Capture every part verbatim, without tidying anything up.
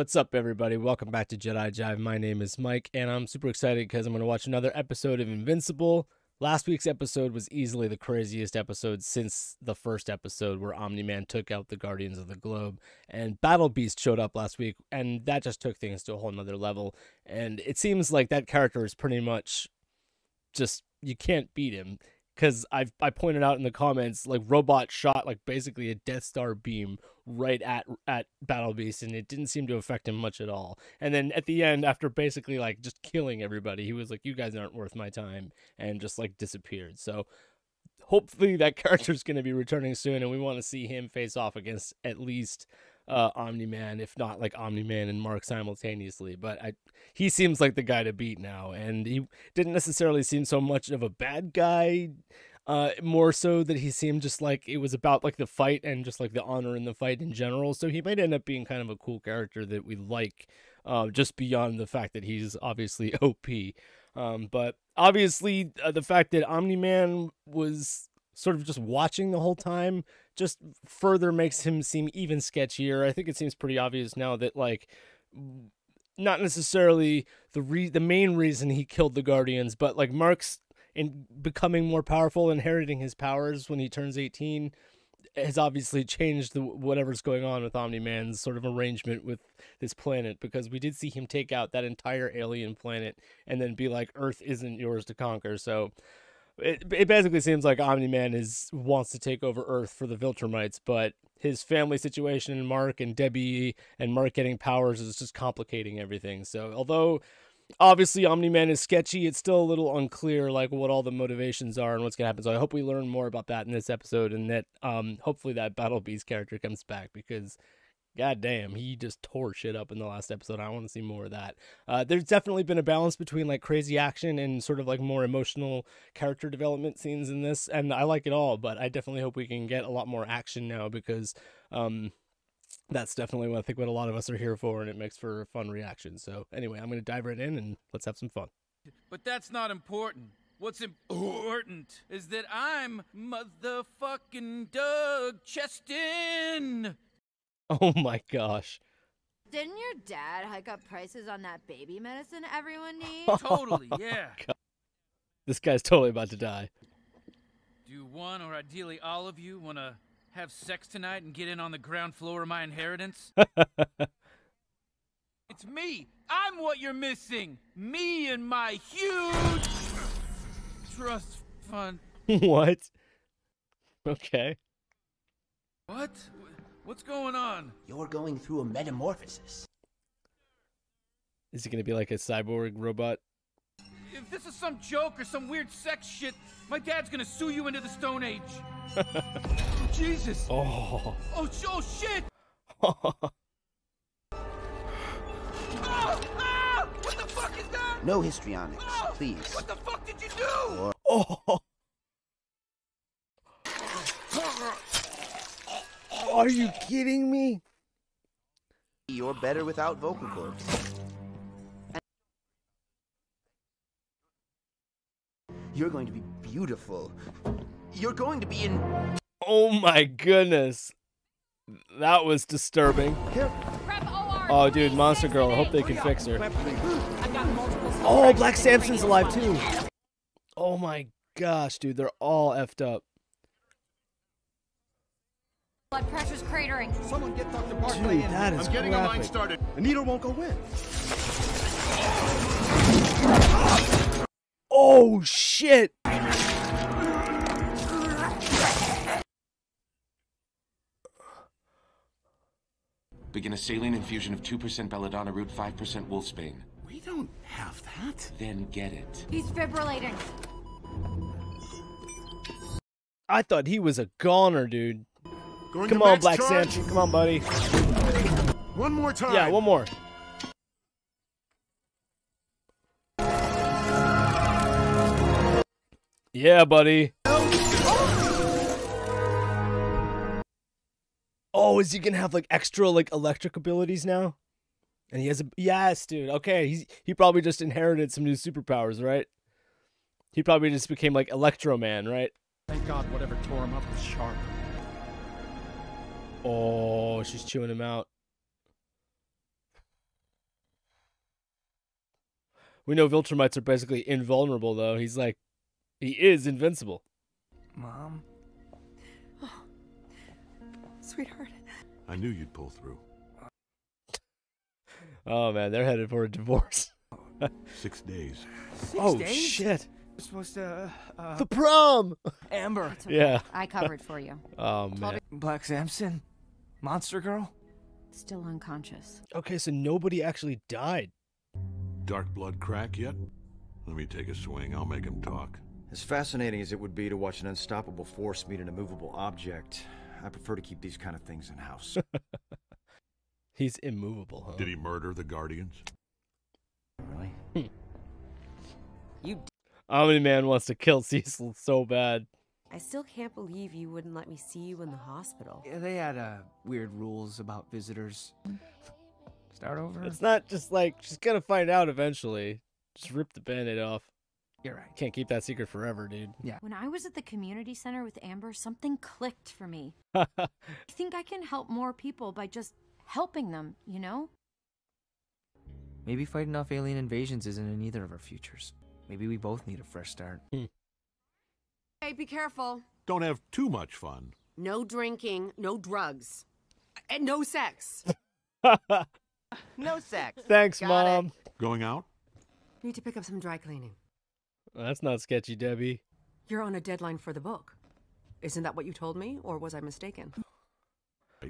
What's up, everybody? Welcome back to Jedi Jive. My name is Mike, and I'm super excited because I'm going to watch another episode of Invincible. Last week's episode was easily the craziest episode since the first episode where Omni-Man took out the Guardians of the Globe, and Battle Beast showed up last week, and that just took things to a whole nother level. And it seems like that character is pretty much just, you can't beat him, because I've I pointed out in the comments, like, Robot shot like basically a Death Star beam right at at Battle Beast, and it didn't seem to affect him much at all. And then at the end, after basically like just killing everybody, he was like, "You guys aren't worth my time," and just like disappeared. So hopefully that character's going to be returning soon, and we want to see him face off against at least uh, Omni-Man, if not like Omni-Man and Mark simultaneously. But I, he seems like the guy to beat now, and he didn't necessarily seem so much of a bad guy. Uh, more so that he seemed just like it was about like the fight and just like the honor in the fight in general. So he might end up being kind of a cool character that we like, uh, just beyond the fact that he's obviously O P. Um, but obviously uh, the fact that Omni-Man was sort of just watching the whole time just further makes him seem even sketchier. I think it seems pretty obvious now that like not necessarily the re the main reason he killed the Guardians, but like Mark's and becoming more powerful, inheriting his powers when he turns eighteen, has obviously changed the, whatever's going on with Omni-Man's sort of arrangement with this planet, because we did see him take out that entire alien planet and then be like, Earth isn't yours to conquer. So it, it basically seems like Omni-Man is wants to take over Earth for the Viltrumites, but his family situation and Mark and Debbie and Mark getting powers is just complicating everything. So although obviously Omni-Man is sketchy, it's still a little unclear like what all the motivations are and what's gonna happen. So I hope we learn more about that in this episode, and that um hopefully that Battle Beast character comes back, because goddamn, he just tore shit up in the last episode. I want to see more of that. Uh, there's definitely been a balance between like crazy action and sort of like more emotional character development scenes in this, and I like it all, but I definitely hope we can get a lot more action now, because um that's definitely what I think what a lot of us are here for, and it makes for a fun reaction. So anyway, I'm going to dive right in and let's have some fun. But that's not important. What's important is that I'm motherfucking Doug Cheston. Oh my gosh. Didn't your dad hike up prices on that baby medicine everyone needs? Totally, yeah. God. This guy's totally about to die. Do one or ideally all of you want to have sex tonight and get in on the ground floor of my inheritance? It's me. I'm what you're missing. Me and my huge trust fund. What? Okay. What? What's going on? You're going through a metamorphosis. Is it going to be like a cyborg robot? If this is some joke or some weird sex shit, my dad's gonna sue you into the Stone Age. Oh, Jesus. Oh. Oh, oh shit. Oh. Ah! What the fuck is that? No histrionics, oh, please. What the fuck did you do? Oh. Are you kidding me? You're better without vocal cords. You're going to be beautiful. You're going to be in... Oh my goodness. That was disturbing. Oh, dude, Monster Girl. I hope they can fix her. Oh, Black Samson's alive too. Oh my gosh, dude. They're all effed up. Blood pressure's cratering. Someone get Doctor Barkley in. That is graphic. I'm getting a line started. The needle won't go in. Oh shit! Begin a saline infusion of two percent belladonna root, five percent wolfsbane. We don't have that. Then get it. He's fibrillating. I thought he was a goner, dude. Going Come on, Black Samson. Come on, buddy. One more time. Yeah, one more. Yeah, buddy. Oh, is he gonna have like extra like electric abilities now? And he has a yes, dude. Okay, he's he probably just inherited some new superpowers, right? He probably just became like Electro-Man, right? Thank God, whatever tore him up was sharp. Oh, she's chewing him out. We know Viltrumites are basically invulnerable, though. He's like, he is invincible. Mom? Oh, sweetheart. I knew you'd pull through. Oh, man, they're headed for a divorce. Six days. Six oh, days? Shit. We're supposed to... Uh, uh, the prom! Amber. Okay. Yeah. I covered for you. Oh, man. Black Samson? Monster Girl? Still unconscious. Okay, so nobody actually died. Dark Blood crack yet? Let me take a swing. I'll make him talk. As fascinating as it would be to watch an unstoppable force meet an immovable object, I prefer to keep these kind of things in-house. He's immovable, huh? Did he murder the Guardians? Really? You. Omni-Man wants to kill Cecil so bad. I still can't believe you wouldn't let me see you in the hospital. Yeah, they had uh, weird rules about visitors. Start over? It's not just like, she's gonna find out eventually. Just rip the bandaid off. You're right. Can't keep that secret forever, dude. Yeah. When I was at the community center with Amber, something clicked for me. I think I can help more people by just helping them, you know? Maybe fighting off alien invasions isn't in either of our futures. Maybe we both need a fresh start. Hmm. Hey, be careful. Don't have too much fun. No drinking, no drugs, and no sex. No sex. Thanks, Got Mom. It. Going out? Need to pick up some dry cleaning. Well, that's not sketchy, Debbie. You're on a deadline for the book. Isn't that what you told me, or was I mistaken?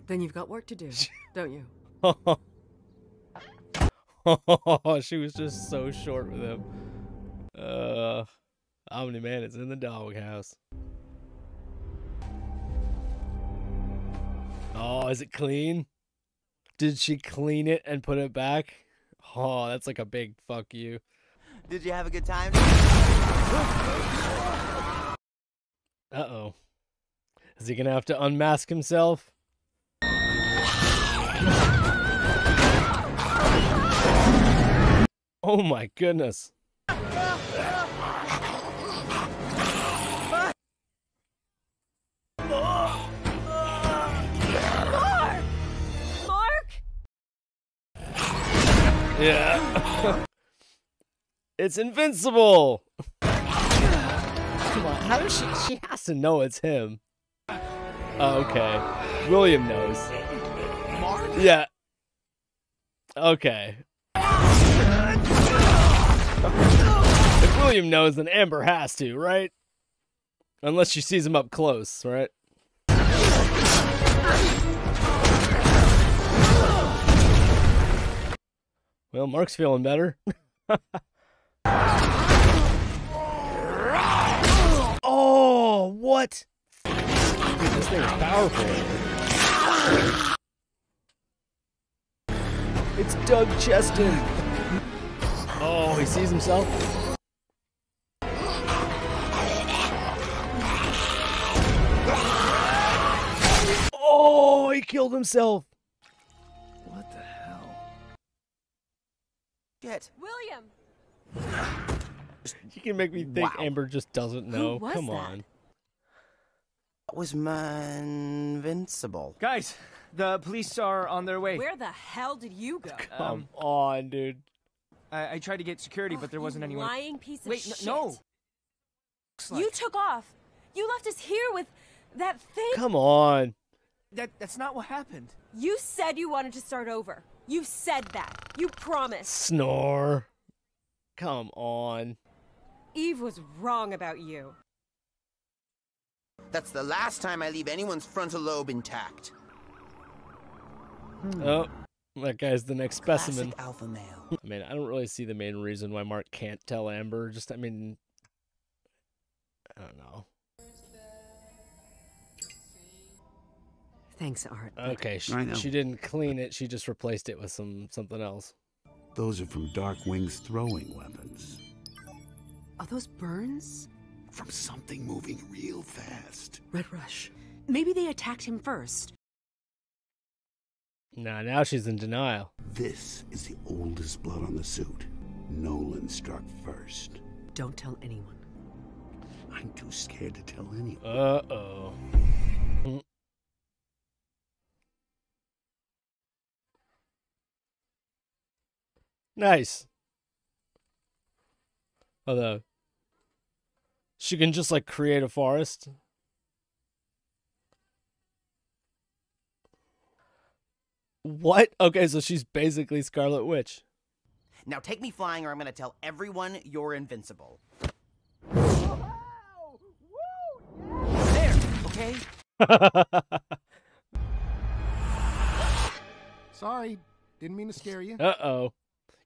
Then you've got work to do, don't you? Oh, she was just so short with him. Uh... Omni-Man is in the doghouse. Oh, is it clean? Did she clean it and put it back? Oh, that's like a big fuck you. Did you have a good time? Uh-oh. Is he gonna have to unmask himself? Oh my goodness. Yeah. It's invincible. Come on, how does she she has to know it's him. Oh, okay. William knows. Mark? Yeah. Okay. If William knows, then Amber has to, right? Unless she sees him up close, right? Well, Mark's feeling better. Oh, what? Dude, this thing is powerful. It's Doug Cheston. Oh, he sees himself. Oh, he killed himself. Get. William, you can make me think wow. Amber just doesn't know. Who was Come that? on, that was my invincible. Guys, the police are on their way. Where the hell did you go? Come um, on, dude. I, I tried to get security, oh, but there wasn't anyone. Lying piece of Wait, shit. no. Like... You took off. You left us here with that thing. Come on. That that's not what happened. You said you wanted to start over. You said that. You promised. Snore. Come on. Eve was wrong about you. That's the last time I leave anyone's frontal lobe intact. Hmm. Oh, that guy's the next Classic specimen. Alpha male. I mean, I don't really see the main reason why Mark can't tell Amber. Just, I mean, I don't know. Thanks, Art. Okay, she, she didn't clean it. She just replaced it with some something else. Those are from Darkwing's throwing weapons. Are those burns? From something moving real fast. Red Rush. Maybe they attacked him first. Nah, now she's in denial. This is the oldest blood on the suit. Nolan struck first. Don't tell anyone. I'm too scared to tell anyone. Uh-oh. Nice. Although, she can just, like, create a forest. What? Okay, so she's basically Scarlet Witch. Now take me flying or I'm going to tell everyone you're invincible. Wow! Woo! Yeah! There, okay? Sorry, didn't mean to scare you. Uh-oh.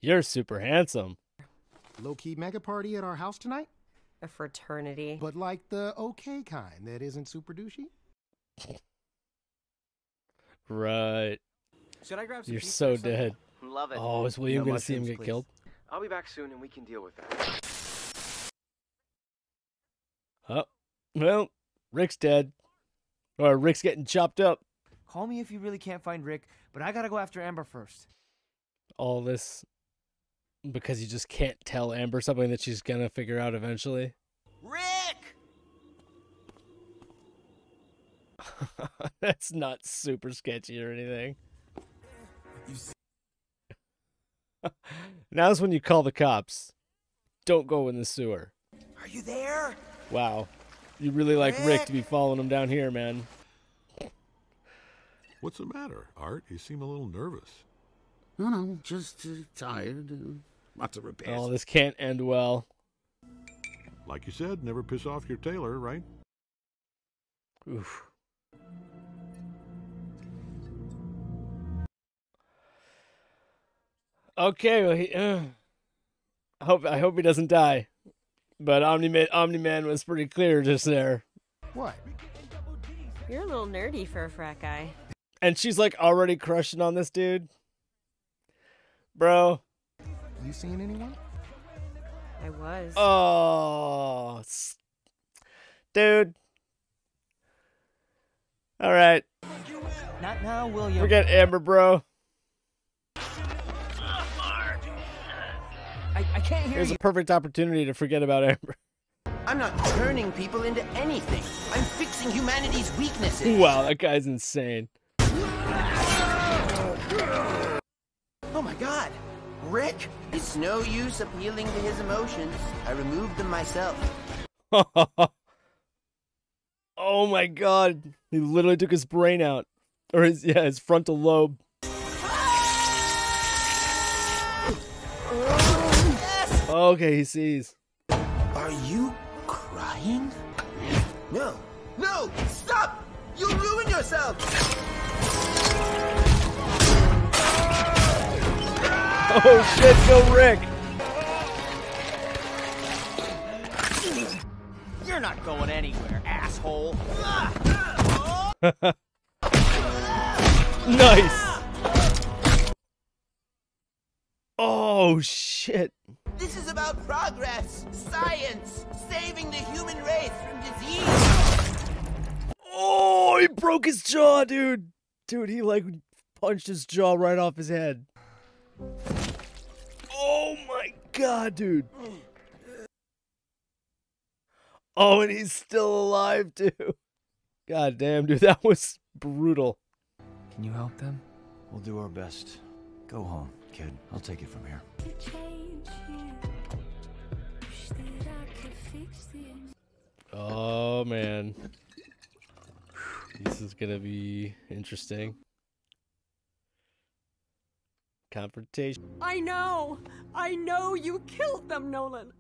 You're super handsome. Low-key mega party at our house tonight? A fraternity. But like the okay kind that isn't super douchey? Right. Should I grab some You're so dead. Love it. Oh, is William no going to see him get please. killed? I'll be back soon and we can deal with that. Oh, well, Rick's dead. Or Rick's getting chopped up. Call me if you really can't find Rick, but I gotta go after Amber first. All this because you just can't tell Amber something that she's gonna figure out eventually. Rick! That's not super sketchy or anything. Now's when you call the cops. Don't go in the sewer. Are you there? Wow. You really like Rick, Rick to be following him down here, man. What's the matter, Art? You seem a little nervous. No, no, just uh, tired. Uh, lots of repairs. Oh, this can't end well. Like you said, never piss off your tailor, right? Oof. Okay, well, he, uh, I hope I hope he doesn't die. But Omni-Man, Omni-Man was pretty clear just there. What? You're a little nerdy for a frat guy. And she's like already crushing on this dude. Bro. You seen anyone? I was. Oh. Dude. All right. Not now, William. Forget Amber, bro. I, I can't hear Here's you. a perfect opportunity to forget about Amber. I'm not turning people into anything. I'm fixing humanity's weaknesses. Wow, that guy's insane. Oh my god, Rick! It's no use appealing to his emotions. I removed them myself. Oh my god, he literally took his brain out, or his yeah, his frontal lobe. Okay, he sees. Are you crying? No, no, stop! You ruin yourself. Oh shit, go Rick! You're not going anywhere, asshole! Nice! Oh shit! This is about progress, science, saving the human race from disease! Oh, he broke his jaw, dude! Dude, he like punched his jaw right off his head. Oh my god, dude. Oh, and he's still alive, too. God damn, dude, that was brutal. Can you help them? We'll do our best. Go home, kid. I'll take it from here. Oh, man. This is gonna be interesting. Confrontation. I know. I know you killed them, Nolan.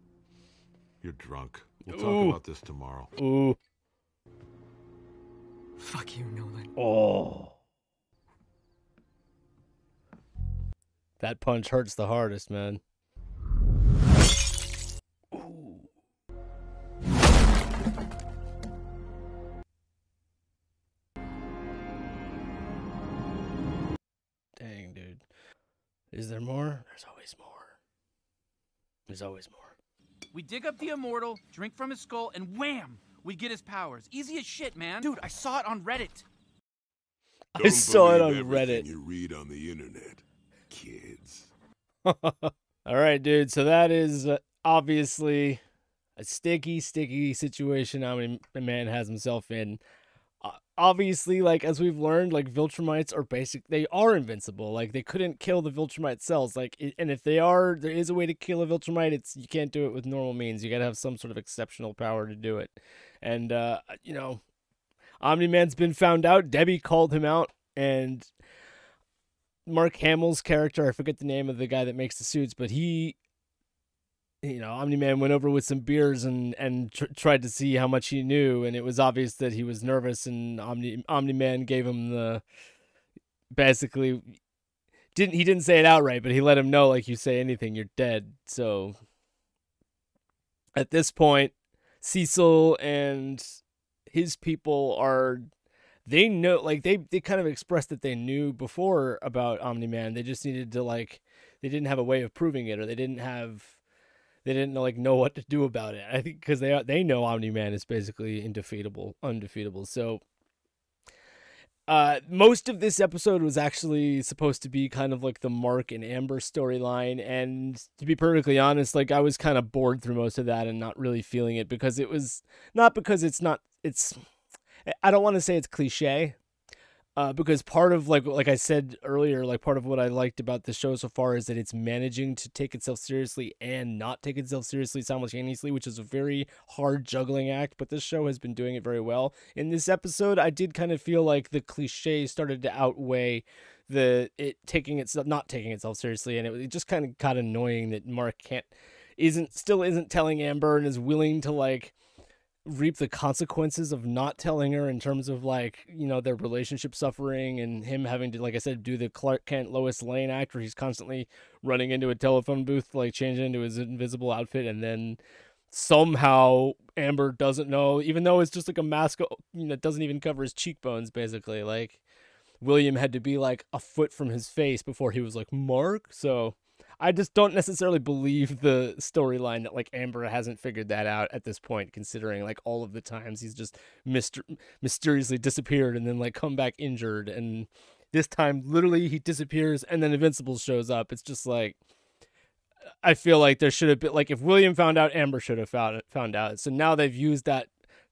You're drunk. We'll talk Ooh. about this tomorrow. Ooh. Fuck you, Nolan. Oh. That punch hurts the hardest, man. Ooh. Dang, dude. Is there more? There's always more. There's always more. We dig up the immortal, drink from his skull, and wham! We get his powers. Easy as shit, man. Dude, I saw it on Reddit. Don't I saw it on Reddit. You read on the internet, kids. All right, dude. So that is uh, obviously a sticky, sticky situation Omni-Man has himself in. Uh, obviously, like, as we've learned, like, Viltrumites are basic, they are invincible. Like, they couldn't kill the Viltrumite cells. Like, it, and if they are, there is a way to kill a Viltrumite. It's, you can't do it with normal means. You gotta have some sort of exceptional power to do it. And, uh, you know, Omni-Man's been found out. Debbie called him out. And Mark Hamill's character, I forget the name of the guy that makes the suits, but he... you know, Omni-Man went over with some beers and, and tr tried to see how much he knew. And it was obvious that he was nervous, and Omni Omni-Man gave him the, basically didn't, he didn't say it outright, but he let him know, like, you say anything, you're dead. So at this point, Cecil and his people are, they know, like they, they kind of expressed that they knew before about Omni-Man. They just needed to, like, they didn't have a way of proving it, or they didn't have, they didn't, like, know what to do about it. I think because they they know Omni-Man is basically indefeatable, undefeatable. So uh, most of this episode was actually supposed to be kind of like the Mark and Amber storyline. And to be perfectly honest, like, I was kind of bored through most of that and not really feeling it, because it was not because it's not, it's, I don't want to say it's cliche. Uh, because part of, like, like I said earlier, like, part of what I liked about the show so far is that it's managing to take itself seriously and not take itself seriously simultaneously, which is a very hard juggling act, but this show has been doing it very well. In this episode, I did kind of feel like the cliche started to outweigh the it taking itself, not taking itself seriously, and it, it just kind of got annoying that Mark can't, isn't, still isn't telling Amber and is willing to, like, reap the consequences of not telling her in terms of, like, you know, their relationship suffering and him having to, like I said, do the Clark Kent Lois Lane act where he's constantly running into a telephone booth, like changing into his invisible outfit. And then somehow Amber doesn't know, even though it's just like a mask, you know, it doesn't even cover his cheekbones. Basically, like, William had to be like a foot from his face before he was like, Mark. So I just don't necessarily believe the storyline that, like, Amber hasn't figured that out at this point, considering, like, all of the times he's just myster mysteriously disappeared and then, like, come back injured. And this time, literally, he disappears and then Invincible shows up. It's just like, I feel like there should have been, like, if William found out, Amber should have found, found out. So now they've used that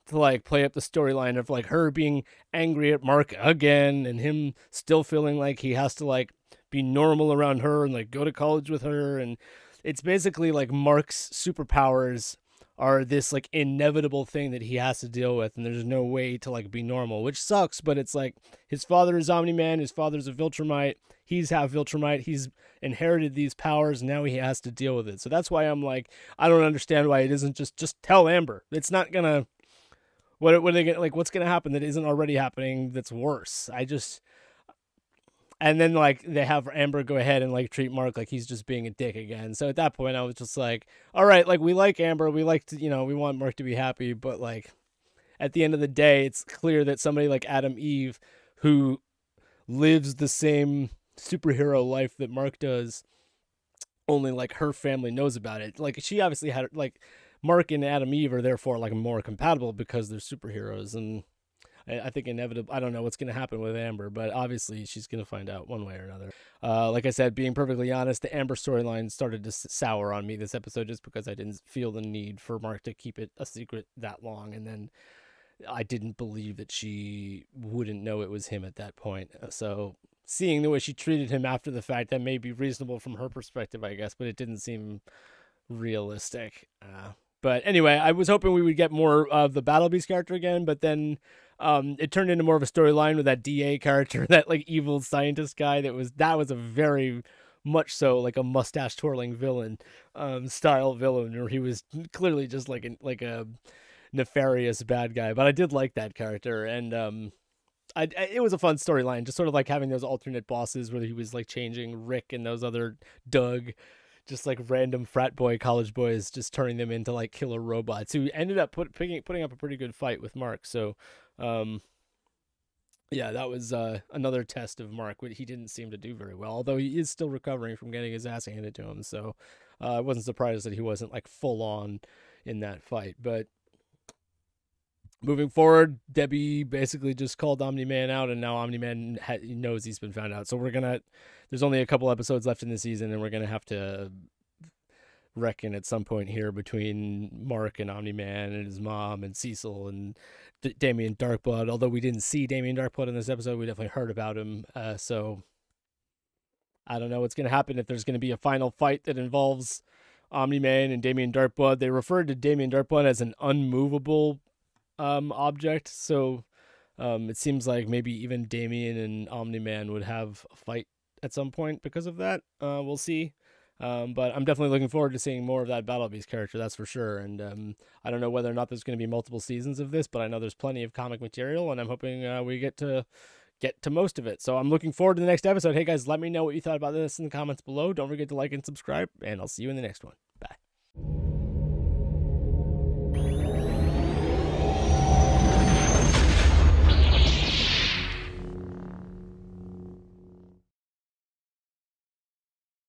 to, like, play up the storyline of, like, her being angry at Mark again and him still feeling like he has to, like, be normal around her and, like, go to college with her. And it's basically like Mark's superpowers are this, like, inevitable thing that he has to deal with, and there's no way to, like, be normal, which sucks. But it's like, his father is Omni-Man, his father's a Viltrumite, he's half Viltrumite, he's inherited these powers, now he has to deal with it. So that's why I'm like, I don't understand why it isn't just just tell Amber. It's not gonna, what, what are they gonna, like, what's gonna happen that isn't already happening that's worse? I just And then, like, they have Amber go ahead and, like, treat Mark like he's just being a dick again. So at that point, I was just like, all right, like, we like Amber. We like to, you know, we want Mark to be happy. But, like, at the end of the day, it's clear that somebody like Atom Eve, who lives the same superhero life that Mark does, only, like, her family knows about it. Like, she obviously had, like, Mark and Atom Eve are therefore, like, more compatible because they're superheroes. And I think inevitable, I don't know what's going to happen with Amber, but obviously she's going to find out one way or another. Uh, like I said, being perfectly honest, the Amber storyline started to sour on me this episode just because I didn't feel the need for Mark to keep it a secret that long. And then I didn't believe that she wouldn't know it was him at that point. So seeing the way she treated him after the fact, that may be reasonable from her perspective, I guess, but it didn't seem realistic. Uh, but anyway, I was hoping we would get more of the Battle Beast character again, but then... Um, it turned into more of a storyline with that D A character, that, like, evil scientist guy. That was that was a very much so, like, a mustache twirling villain, um, style villain, where he was clearly just like an, like a nefarious bad guy. But I did like that character, and um, I, I, it was a fun storyline, just sort of like having those alternate bosses where he was, like, changing Rick and those other Doug, just like random frat boy college boys, just turning them into, like, killer robots who ended up put, picking, putting up a pretty good fight with Mark. So. Um, yeah, that was uh, another test of Mark. He didn't seem to do very well, although he is still recovering from getting his ass handed to him. So uh, I wasn't surprised that he wasn't, like, full on in that fight. But moving forward, Debbie basically just called Omni-Man out, and now Omni-Man ha knows he's been found out. So we're going to, there's only a couple episodes left in the season, and we're going to have to reckon at some point here between Mark and Omni-Man and his mom and Cecil and D Damian Darkblood. Although we didn't see Damian Darkblood in this episode, we definitely heard about him. Uh, so I don't know what's going to happen, if there's going to be a final fight that involves Omni-Man and Damian Darkblood. They referred to Damian Darkblood as an unmovable um, object, so um, it seems like maybe even Damian and Omni-Man would have a fight at some point because of that. Uh, we'll see. Um, but I'm definitely looking forward to seeing more of that Battle Beast character, that's for sure. And um, I don't know whether or not there's going to be multiple seasons of this, but I know there's plenty of comic material, and I'm hoping uh, we get to get to most of it. So I'm looking forward to the next episode. Hey guys, let me know what you thought about this in the comments below. Don't forget to like and subscribe, and I'll see you in the next one. Bye.